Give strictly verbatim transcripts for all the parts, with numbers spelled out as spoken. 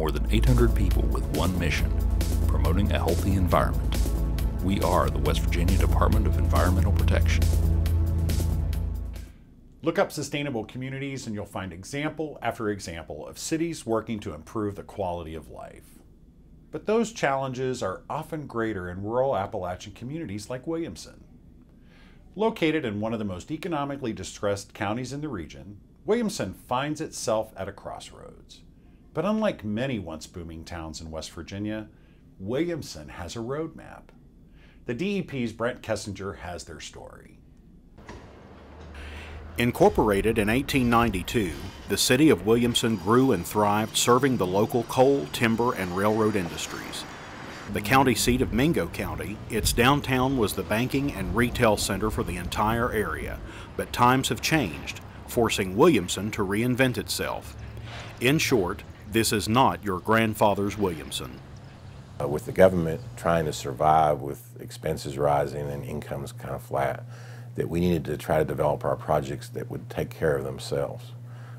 more than eight hundred people with one mission, promoting a healthy environment. We are the West Virginia Department of Environmental Protection. Look up sustainable communities and you'll find example after example of cities working to improve the quality of life. But those challenges are often greater in rural Appalachian communities like Williamson. Located in one of the most economically distressed counties in the region, Williamson finds itself at a crossroads. But unlike many once booming towns in West Virginia, Williamson has a roadmap. The D E P's Brent Kessinger has their story. Incorporated in eighteen ninety-two, the city of Williamson grew and thrived, serving the local coal, timber, and railroad industries. The county seat of Mingo County, its downtown was the banking and retail center for the entire area, but times have changed, forcing Williamson to reinvent itself. In short, this is not your grandfather's Williamson. Uh, with the government trying to survive with expenses rising and incomes kind of flat, that we needed to try to develop our projects that would take care of themselves.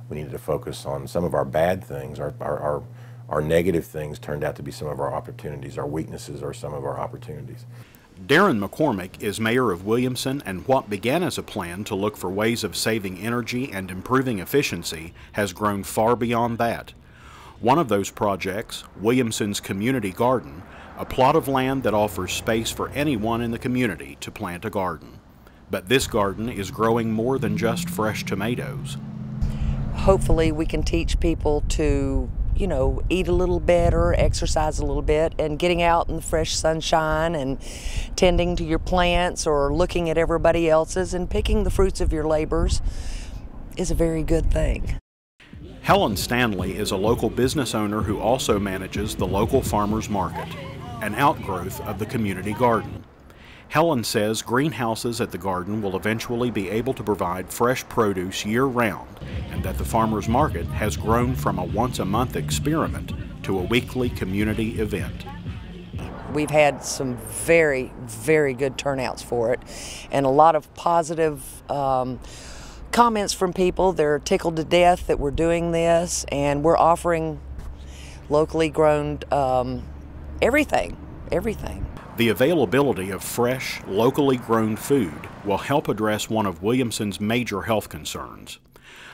We needed to focus on some of our bad things. Our, our, our, our negative things turned out to be some of our opportunities. Our weaknesses are some of our opportunities. Darren McCormick is mayor of Williamson, and what began as a plan to look for ways of saving energy and improving efficiency has grown far beyond that. One of those projects, Williamson's Community Garden, a plot of land that offers space for anyone in the community to plant a garden. But this garden is growing more than just fresh tomatoes. Hopefully we can teach people to, you know, eat a little better, exercise a little bit, and getting out in the fresh sunshine and tending to your plants or looking at everybody else's and picking the fruits of your labors is a very good thing. Helen Stanley is a local business owner who also manages the local farmers market, an outgrowth of the community garden. Helen says greenhouses at the garden will eventually be able to provide fresh produce year-round, and that the farmers market has grown from a once-a-month experiment to a weekly community event. We've had some very, very good turnouts for it, and a lot of positive um, comments from people. They're tickled to death that we're doing this, and we're offering locally grown um, everything, everything. The availability of fresh, locally grown food will help address one of Williamson's major health concerns.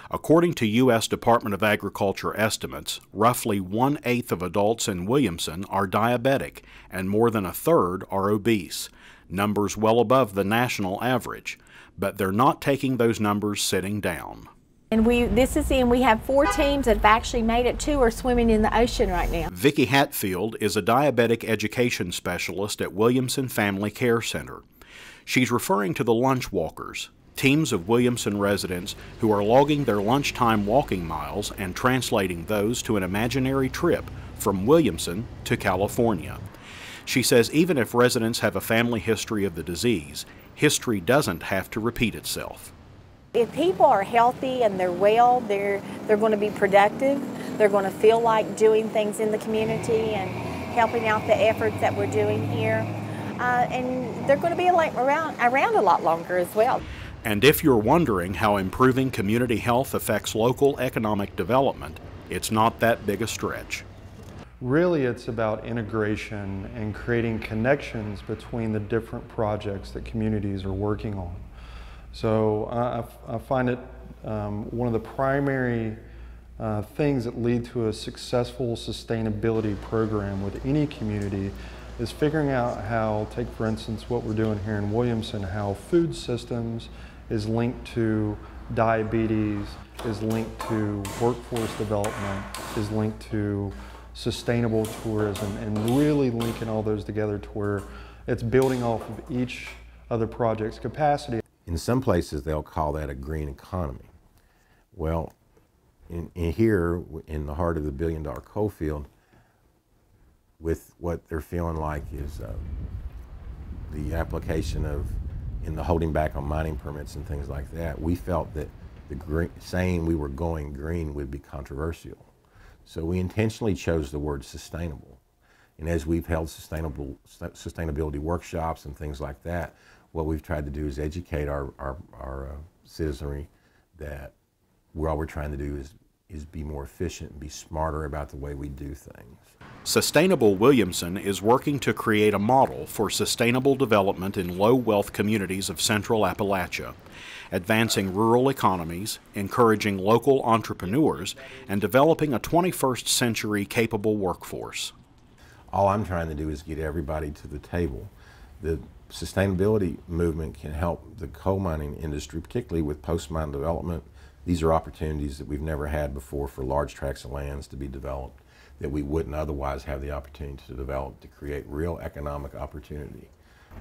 According to U S Department of Agriculture estimates, roughly one-eighth of adults in Williamson are diabetic and more than a third are obese, numbers well above the national average, but they're not taking those numbers sitting down. And we, this is in, we have four teams that have actually made it to or swimming in the ocean right now. Vicki Hatfield is a diabetic education specialist at Williamson Family Care Center. She's referring to the Lunchwalkers, teams of Williamson residents who are logging their lunchtime walking miles and translating those to an imaginary trip from Williamson to California. She says even if residents have a family history of the disease, history doesn't have to repeat itself. If people are healthy and they're well, they're, they're going to be productive, they're going to feel like doing things in the community and helping out the efforts that we're doing here, uh, and they're going to be around, around a lot longer as well. And if you're wondering how improving community health affects local economic development, it's not that big a stretch. Really, it's about integration and creating connections between the different projects that communities are working on. So uh, I, I find it um, one of the primary uh, things that lead to a successful sustainability program with any community is figuring out how, take for instance what we're doing here in Williamson, how food systems is linked to diabetes, is linked to workforce development, is linked to sustainable tourism, and really linking all those together to where it's building off of each other project's capacity. In some places, they'll call that a green economy. Well, in, in here, in the heart of the Billion Dollar Coal Field, with what they're feeling like is uh, the application of, in the holding back on mining permits and things like that, we felt that the green, saying we were going green would be controversial. So we intentionally chose the word sustainable. And as we've held sustainable, sustainability workshops and things like that, what we've tried to do is educate our, our, our uh, citizenry that we're, all we're trying to do is is be more efficient and be smarter about the way we do things. Sustainable Williamson is working to create a model for sustainable development in low-wealth communities of central Appalachia, advancing rural economies, encouraging local entrepreneurs, and developing a twenty-first century capable workforce. All I'm trying to do is get everybody to the table. The sustainability movement can help the coal mining industry, particularly with post-mine development. These are opportunities that we've never had before for large tracts of lands to be developed that we wouldn't otherwise have the opportunity to develop to create real economic opportunity.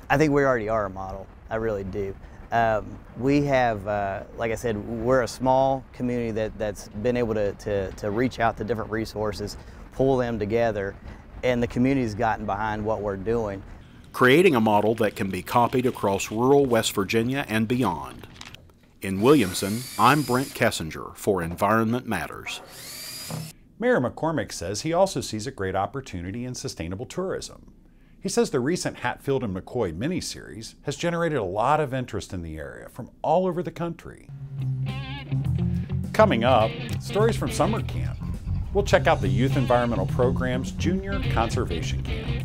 I think we already are a model. I really do. Um, we have, uh, like I said, we're a small community that, that's been able to, to, to reach out to different resources, pull them together, and the community's gotten behind what we're doing. Creating a model that can be copied across rural West Virginia and beyond. In Williamson, I'm Brent Kessinger for Environment Matters. Mayor McCormick says he also sees a great opportunity in sustainable tourism. He says the recent Hatfield and McCoy miniseries has generated a lot of interest in the area from all over the country. Coming up, stories from summer camp. We'll check out the Youth Environmental Program's Junior Conservation Camp.